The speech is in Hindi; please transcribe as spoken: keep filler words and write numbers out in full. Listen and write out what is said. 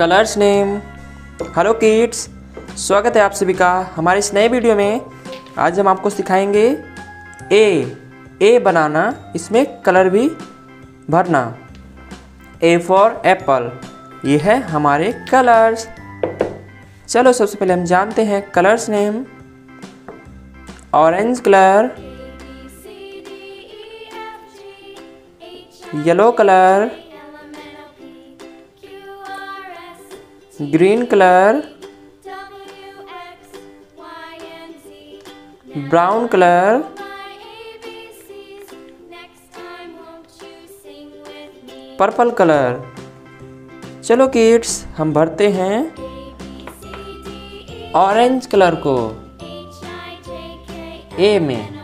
Colours name. हेलो किड्स, स्वागत है आप सभी का हमारे इस नए वीडियो में। आज हम आपको सिखाएंगे ए ए बनाना, इसमें कलर भी भरना। ए फॉर एप्पल, ये है हमारे कलर्स। चलो सबसे पहले हम जानते हैं colours name. Orange colour, yellow colour, green colour, brown colour, purple colour. चलो किड्स, हम भरते हैं ऑरेंज कलर को ए में।